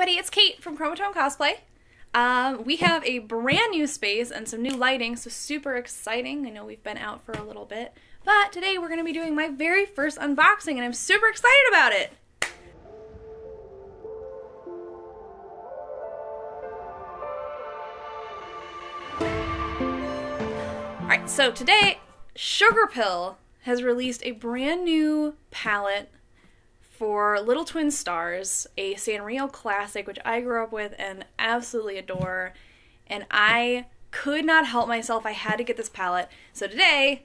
everybody, it's Kate from Kromatone Cosplay. We have a brand new space and some new lighting, so super exciting. I know we've been out for a little bit, but today we're going to be doing my very first unboxing, and I'm super excited about it! Alright, so today, Sugarpill has released a brand new palette for Little Twin Stars, a Sanrio classic, which I grew up with and absolutely adore, and I could not help myself. I had to get this palette. So today,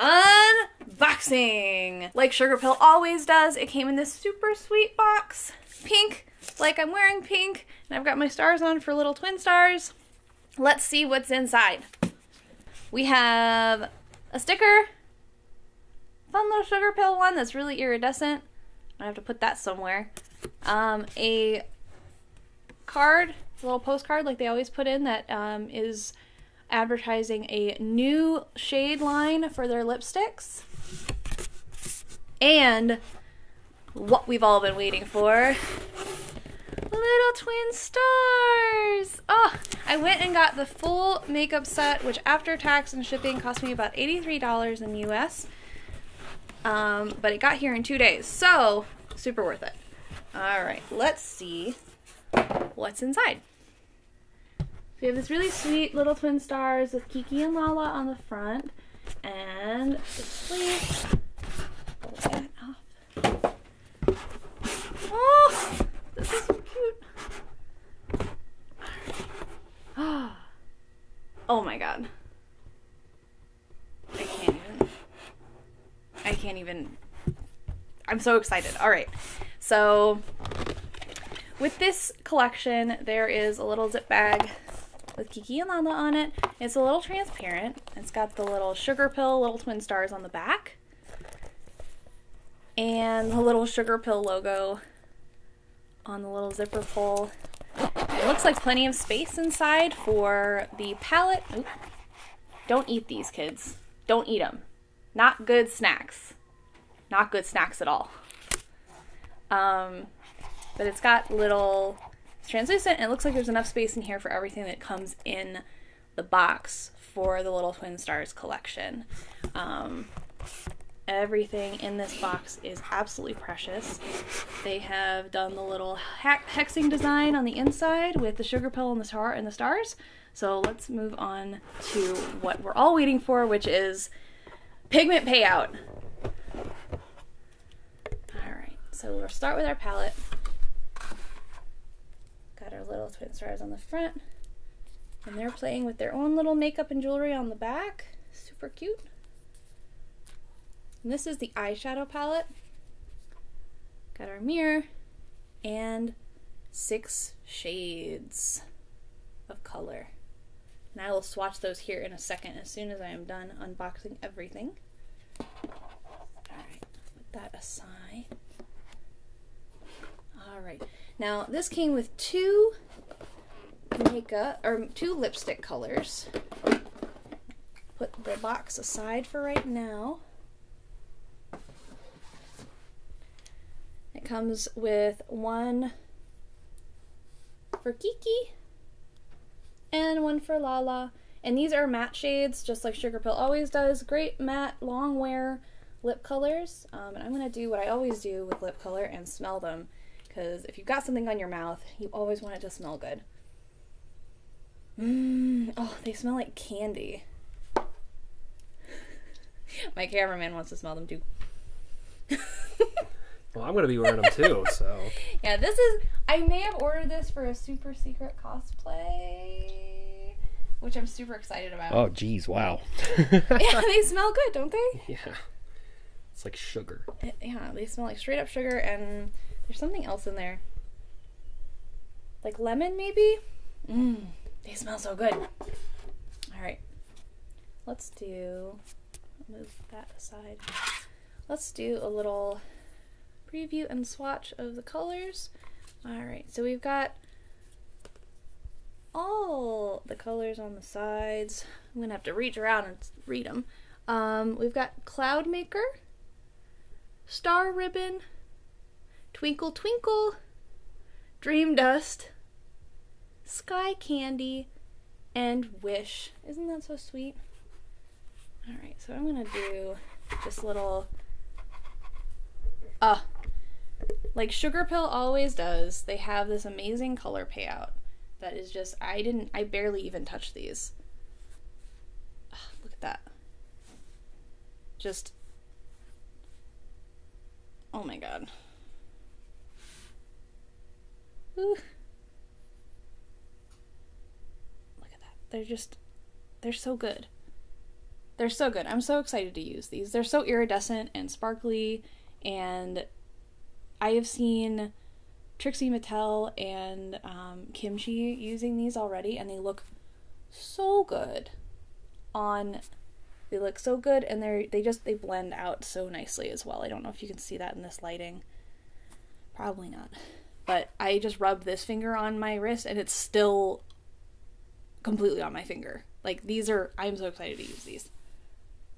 unboxing! Like Sugarpill always does, it came in this super sweet box. Pink, like I'm wearing pink, and I've got my stars on for Little Twin Stars. Let's see what's inside. We have a sticker, fun little Sugarpill one that's really iridescent. I have to put that somewhere. A card, a little postcard like they always put in, that is advertising a new shade line for their lipsticks. And what we've all been waiting for, Little Twin Stars! Oh, I went and got the full makeup set, which after tax and shipping cost me about $83 in the US. But it got here in 2 days, so super worth it. Alright, let's see what's inside. So we have this really sweet Little Twin Stars with Kiki and Lala on the front, and the sleeve. Pull that off. Oh! This is so cute. Alright. Oh my god. I can't even, I'm so excited. All right, so with this collection, there is a little zip bag with Kiki and Lala on it. It's a little transparent. It's got the little Sugarpill, Little Twin Stars on the back, and the little Sugarpill logo on the little zipper pull. It looks like plenty of space inside for the palette. Oop. Don't eat these, kids. Don't eat them. Not good snacks. Not good snacks at all. But it's got little, it's translucent, and it looks like there's enough space in here for everything that comes in the box for the Little Twin Stars collection. Everything in this box is absolutely precious. They have done the little hexing design on the inside with the Sugarpill and the star and the stars. So let's move on to what we're all waiting for, which is pigment payout. Alright, so we'll start with our palette. Got our Little Twin Stars on the front, and they're playing with their own little makeup and jewelry on the back. Super cute. And this is the eyeshadow palette. Got our mirror and 6 shades of color. And I will swatch those here in a second as soon as I am done unboxing everything. Alright, put that aside. Alright, now this came with 2 makeup, or 2 lipstick colors. Put the box aside for right now. It comes with 1 for Kiki and 1 for Lala, and these are matte shades, just like Sugarpill always does. Great matte, long wear lip colors, and I'm going to do what I always do with lip color and smell them, because if you've got something on your mouth, you always want it to smell good. Oh, they smell like candy. My cameraman wants to smell them too. Well, I'm going to be wearing them too, so. Yeah, this is, I may have ordered this for a super secret cosplay, which I'm super excited about. Oh, geez, wow. Yeah, they smell good, don't they? Yeah. It's like sugar. Yeah, they smell like straight up sugar, and there's something else in there. Like lemon, maybe? Mmm, they smell so good. All right. Let's do, move that aside. Let's do a little preview and swatch of the colors. Alright, so we've got all the colors on the sides. I'm gonna have to reach around and read them. We've got Cloud Maker, Star Ribbon, Twinkle Twinkle, Dream Dust, Sky Candy, and Wish. Isn't that so sweet? Alright, so I'm gonna do just little, like Sugarpill always does, they have this amazing color payout that is just, I barely even touch these. Ugh, look at that. Just, oh my god. Ooh. Look at that. They're so good. They're so good. I'm so excited to use these. They're so iridescent and sparkly, and I have seen Trixie Mattel and Kim Chi using these already, and they look so good on. They look so good, and they blend out so nicely as well. I don't know if you can see that in this lighting. Probably not. But I just rubbed this finger on my wrist and it's still completely on my finger. Like these are, I'm so excited to use these.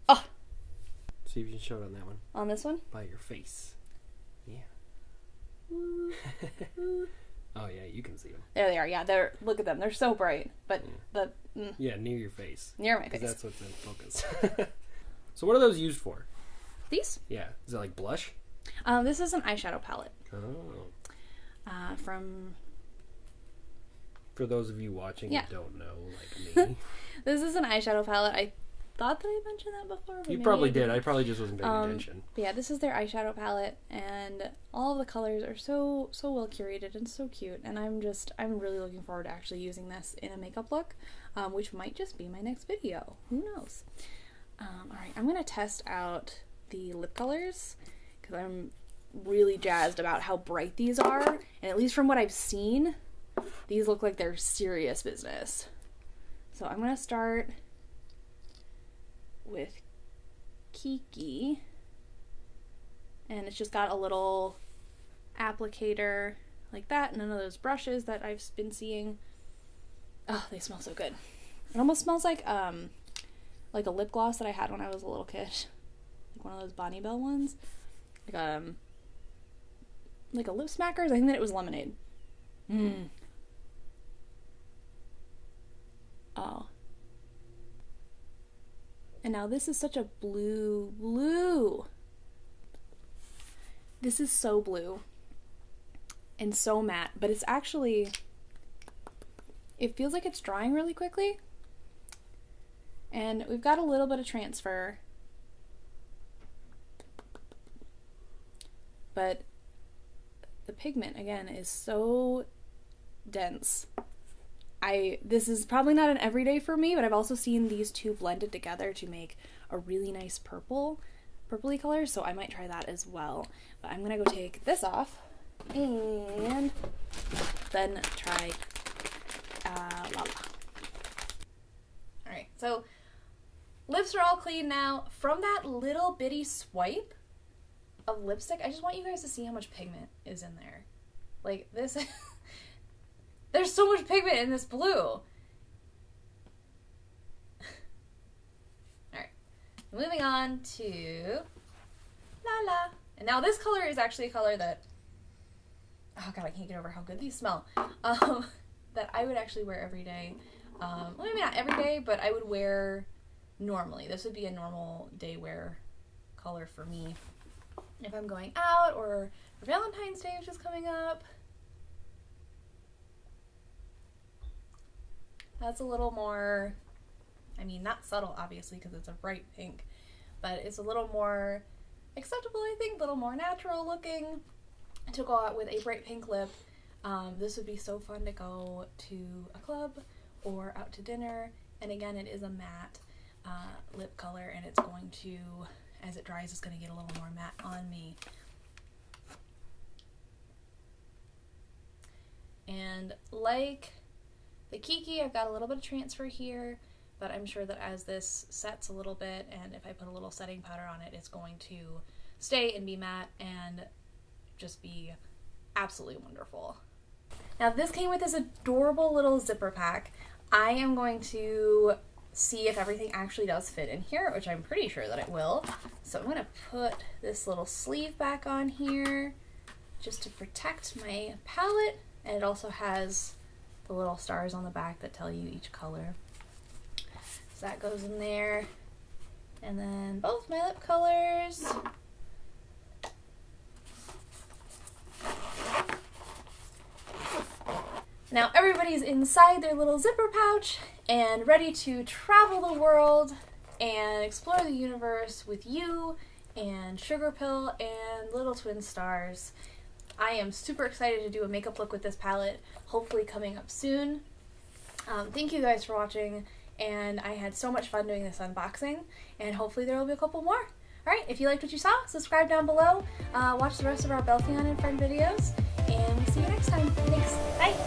Oh! See if you can show it on that one. On this one? By your face. Yeah. Ooh, ooh. Oh yeah, you can see them. There they are, yeah. They're, look at them, they're so bright. But yeah. The... Mm. Yeah, near your face. Near my face. That's what's in focus. So what are those used for? These? Yeah. Is it like blush? This is an eyeshadow palette. Oh. For those of you watching who don't know, like me. This is an eyeshadow palette. I thought that I mentioned that before. But you probably did. I probably just wasn't paying attention. But yeah, this is their eyeshadow palette, and all of the colors are so well curated and so cute. And I'm really looking forward to actually using this in a makeup look, which might just be my next video. Who knows? All right, I'm gonna test out the lip colors because I'm really jazzed about how bright these are, and at least from what I've seen, these look like they're serious business. So I'm gonna start with Kiki, and it's just got a little applicator like that, none of those brushes that I've been seeing. Oh, they smell so good. It almost smells like a lip gloss that I had when I was a little kid, like one of those Bonnie Bell ones, like a Lip Smackers. I think that it was lemonade. Mm. Oh. And now this is such a blue. This is so blue and so matte, but it's actually, it feels like it's drying really quickly. And we've got a little bit of transfer, but the pigment again is so dense. This is probably not an everyday for me, but I've also seen these two blended together to make a really nice purpley color, so I might try that as well. But I'm gonna go take this off and then try Lala. All right, so lips are all clean now. From that little bitty swipe of lipstick, I just want you guys to see how much pigment is in there. Like this, there's so much pigment in this blue. All right, moving on to Lala. And now this color is actually a color that, oh god, I can't get over how good these smell. That I would actually wear every day. Well, maybe not every day, but I would wear normally. This would be a normal day wear color for me. If I'm going out, or for Valentine's Day, which is coming up. That's a little more, I mean, not subtle, obviously, because it's a bright pink, but it's a little more acceptable, I think, a little more natural looking to go out with a bright pink lip. This would be so fun to go to a club or out to dinner. And again, it is a matte lip color, and it's going to, as it dries, it's going to get a little more matte on me. And like the Kiki, I've got a little bit of transfer here, but I'm sure that as this sets a little bit, and if I put a little setting powder on it, it's going to stay and be matte and just be absolutely wonderful. Now this came with this adorable little zipper pack. I am going to see if everything actually does fit in here, which I'm pretty sure that it will. So I'm gonna put this little sleeve back on here just to protect my palette. And it also has the little stars on the back that tell you each color. So that goes in there. And then both my lip colors. Now everybody's inside their little zipper pouch and ready to travel the world and explore the universe with you and Sugarpill and Little Twin Stars. I am super excited to do a makeup look with this palette, hopefully coming up soon. Thank you guys for watching, and I had so much fun doing this unboxing, and hopefully there will be a couple more. Alright, if you liked what you saw, subscribe down below, watch the rest of our Belphion and Friend videos, and we'll see you next time. Thanks, bye!